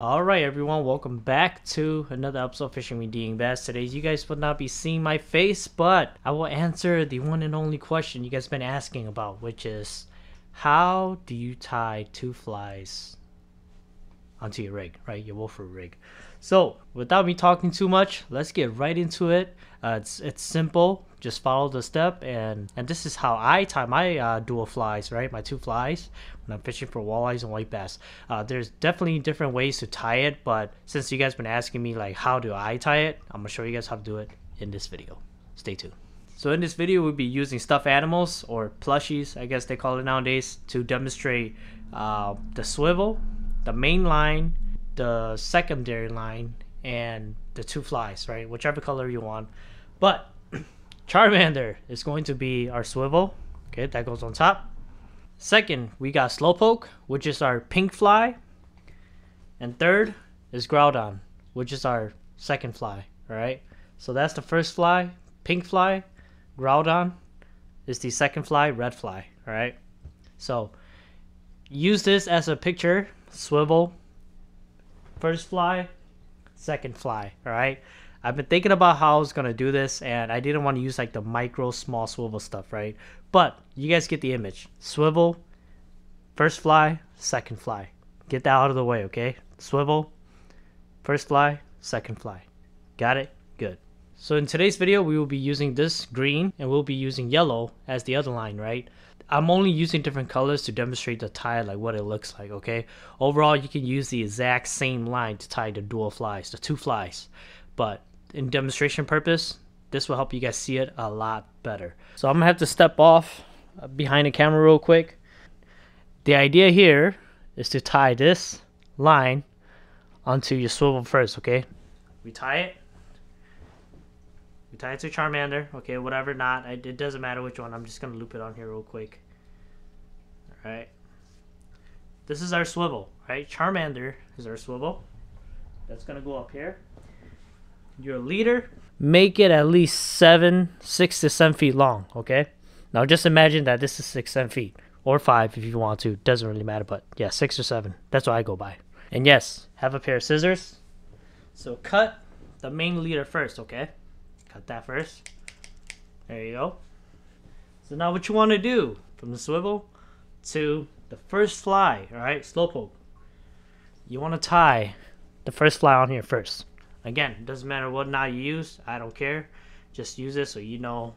Alright everyone, welcome back to another episode of Fishing with DYang Bass. Today you guys will not be seeing my face, but I will answer the one and only question you guys have been asking about, which is, how do you tie two flies onto your rig, right? Your woofer rig. So without me talking too much, let's get right into it. It's simple, just follow the step, and this is how I tie my dual flies, right? My two flies when I'm fishing for walleyes and white bass. There's definitely different ways to tie it, but since you guys been asking me like how do I tie it, I'm gonna show you guys how to do it in this video. Stay tuned. So in this video we'll be using stuffed animals, or plushies I guess they call it nowadays, to demonstrate the swivel, the main line, the secondary line, and the two flies, right? Whichever color you want. But Charmander is going to be our swivel. Okay, that goes on top. Second, we got Slowpoke, which is our pink fly. And third is Groudon, which is our second fly, right? So that's the first fly, pink fly. Groudon is the second fly, red fly, all right? So use this as a picture. Swivel, first fly, second fly. All right, I've been thinking about how I was gonna do this, and I didn't want to use like the micro small swivel stuff, right? But you guys get the image. Swivel, first fly, second fly. Get that out of the way. Okay, swivel, first fly, second fly. Got it? Good. So in today's video we will be using this green, and we'll be using yellow as the other line, right? I'm only using different colors to demonstrate the tie, like what it looks like, okay? Overall, you can use the exact same line to tie the dual flies, the two flies. But in demonstration purpose, this will help you guys see it a lot better. So I'm gonna have to step off behind the camera real quick. The idea here is to tie this line onto your swivel first, okay? We tie it to Charmander, okay, whatever, it doesn't matter which one. I'm just gonna loop it on here real quick. All right, this is our swivel, right? Charmander is our swivel. That's gonna go up here. Your leader, make it at least 6 to 7 feet long, okay? Now just imagine that this is 6, 7 feet, or 5 if you want to, doesn't really matter, but yeah, 6 or 7, that's what I go by. And yes, have a pair of scissors. So cut the main leader first, okay? Cut that first. There you go. So now what you want to do, from the swivel to the first fly, all right, Slowpoke, you want to tie the first fly on here first. Again, it doesn't matter what knot you use, I don't care. Just use it so you know,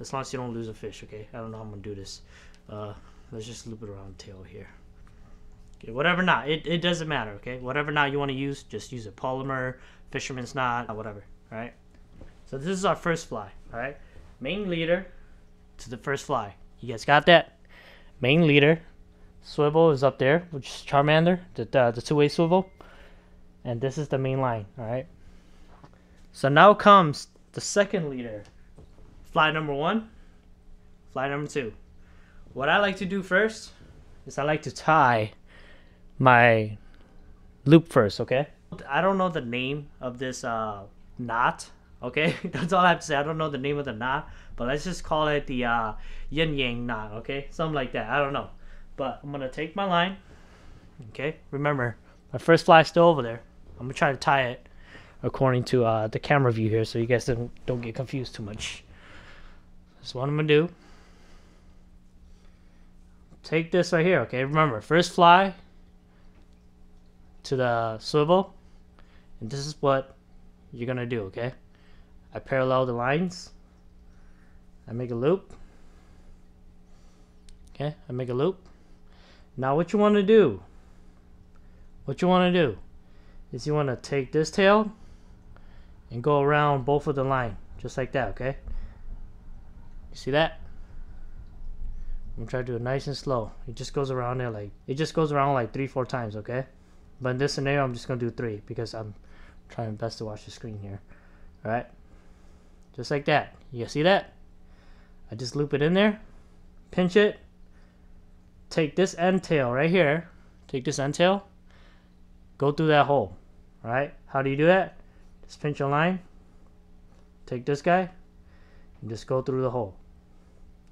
as long as you don't lose a fish, okay? I don't know how I'm going to do this. Let's just loop it around the tail here. Okay, whatever knot, it doesn't matter, okay? Whatever knot you want to use, just use a polymer, fisherman's knot, whatever, all right? So this is our first fly, all right? Main leader to the first fly. You guys got that? Main leader, swivel is up there, which is Charmander, the two-way swivel. And this is the main line, all right? So now comes the second leader. Fly number 1, fly number 2. What I like to do first is I like to tie my loop first, okay? I don't know the name of this knot. Okay, that's all I have to say. I don't know the name of the knot, but let's just call it the yin yang knot, okay? Something like that, I don't know. But I'm gonna take my line, okay? Remember, my first fly's still over there. I'm gonna try to tie it according to the camera view here so you guys don't get confused too much. That's what I'm gonna do. Take this right here, okay? Remember, first fly to the swivel, and this is what you're gonna do, okay? I parallel the lines, I make a loop, okay, I make a loop. Now what you want to do is you want to take this tail and go around both of the line, just like that, okay? You see that? I'm gonna try to do it nice and slow. It just goes around there, like it just goes around like 3-4 times, okay? But in this scenario I'm just gonna do 3 because I'm trying my best to watch the screen here. All right, just like that. You guys see that? I just loop it in there, pinch it, take this end tail right here, take this end tail, go through that hole. All right, how do you do that? Just pinch your line, take this guy, and just go through the hole.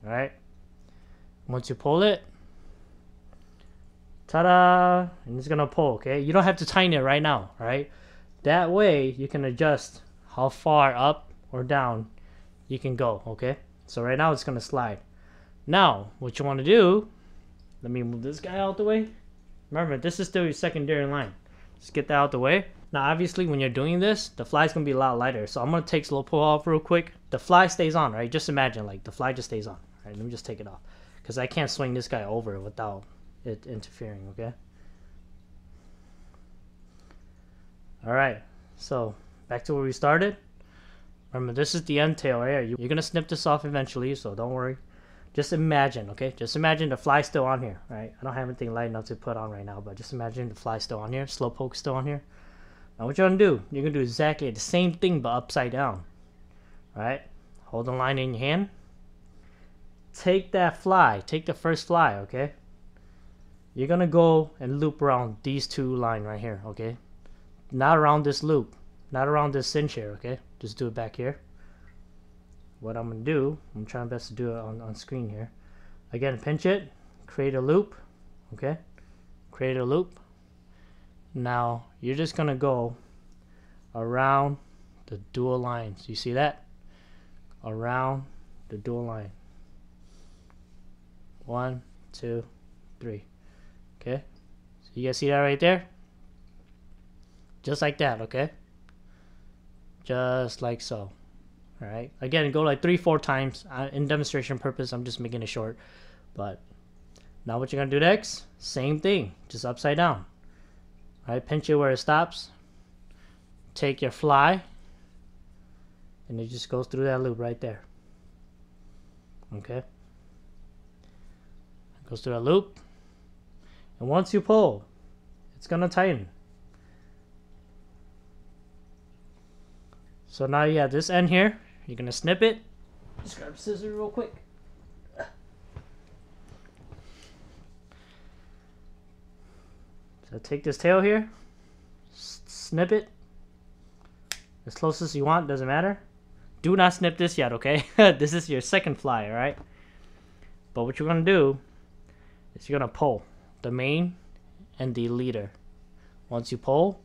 All right, once you pull it, Ta-da! And it's gonna pull, okay? You don't have to tighten it right now, right? That way, you can adjust how far up or down you can go, okay? So right now, it's gonna slide. Now, what you wanna do, let me move this guy out the way. Remember, this is still your secondary line. Just get that out the way. Now, obviously, when you're doing this, the fly's gonna be a lot lighter. So I'm gonna take Slowpoke off real quick. The fly stays on, right? Just imagine, like, the fly just stays on. All right, let me just take it off. Because I can't swing this guy over without it interfering, okay? Alright, so back to where we started. Remember, this is the end tail right here. You're gonna snip this off eventually, so don't worry. Just imagine, okay? Just imagine the fly's still on here, right? I don't have anything light enough to put on right now, but just imagine the fly's still on here, Slowpoke's still on here. Now what you're gonna do exactly the same thing but upside down. Alright? Hold the line in your hand. Take that fly, take the first fly, okay? You're gonna go and loop around these two lines right here, okay? Not around this loop, not around this cinch here, okay? Just do it back here. What I'm gonna do, I'm trying best to do it on screen here. Again, pinch it, create a loop, okay? Create a loop. Now, you're just gonna go around the dual lines. You see that? Around the dual line. 1, 2, 3. Okay, so you guys see that right there? Just like that, okay? Just like so. All right, again, go like 3-4 times. In demonstration purpose, I'm just making it short. But now what you're gonna do next, same thing, just upside down. All right, pinch it where it stops. Take your fly, and it just goes through that loop right there. Okay. Goes through a loop, and once you pull, it's gonna tighten. So now you have this end here. You're gonna snip it. Just grab a scissors real quick. So take this tail here, snip it as close as you want. Doesn't matter. Do not snip this yet, okay? This is your second fly, all right? But what you're gonna do, you're gonna pull the main and the leader. Once you pull,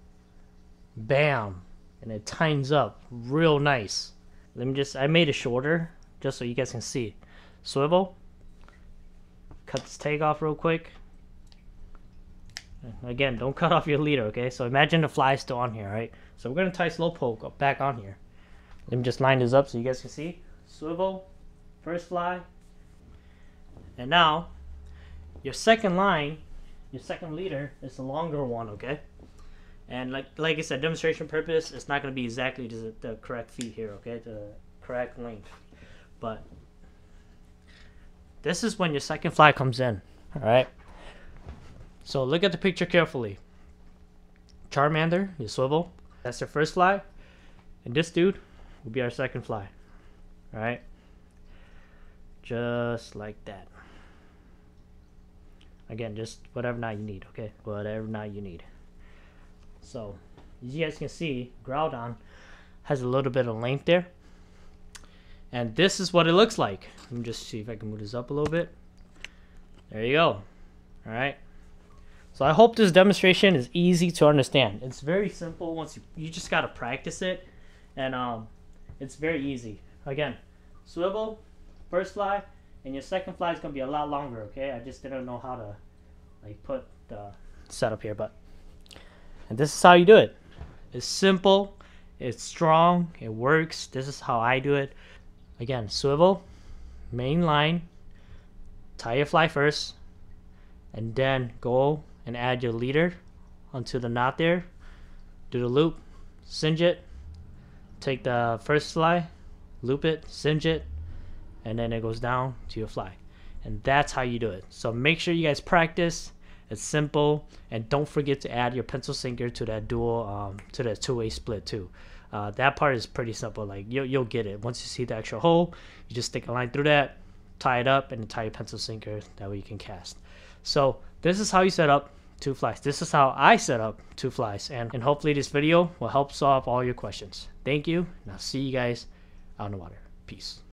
bam, and it tightens up real nice. Let me just, I made it shorter just so you guys can see. Swivel, cut this tag off real quick. Again, don't cut off your leader, okay? So imagine the fly is still on here, right? So we're gonna tie Slowpoke back on here. Let me just line this up so you guys can see. Swivel, first fly, and now your second line, your second leader is the longer one, okay? And like I said, demonstration purpose, it's not going to be exactly the correct feet here, okay? The correct length. But this is when your second fly comes in, all right? So look at the picture carefully. Charmander, you swivel. That's your first fly. And this dude will be our second fly, all right? Just like that. Again, just whatever knot you need, okay? Whatever knot you need. So, as you guys can see, Groudon has a little bit of length there. And this is what it looks like. Let me just see if I can move this up a little bit. There you go. Alright. So I hope this demonstration is easy to understand. It's very simple. Once you just gotta practice it. And it's very easy. Again, swivel, first fly. And your second fly is going to be a lot longer, okay? I just didn't know how to like put the setup here, but... And this is how you do it. It's simple. It's strong. It works. This is how I do it. Again, swivel, main line, tie your fly first, and then go and add your leader onto the knot there. Do the loop, singe it, take the first fly, loop it, singe it, and then it goes down to your fly. And that's how you do it. So make sure you guys practice. It's simple. And don't forget to add your pencil sinker to that dual, to that two-way split too. That part is pretty simple. Like you'll get it. Once you see the actual hole, you just stick a line through that, tie it up, and tie your pencil sinker. That way you can cast. So this is how you set up two flies. This is how I set up two flies. And hopefully this video will help solve all your questions. Thank you. And I'll see you guys out in the water. Peace.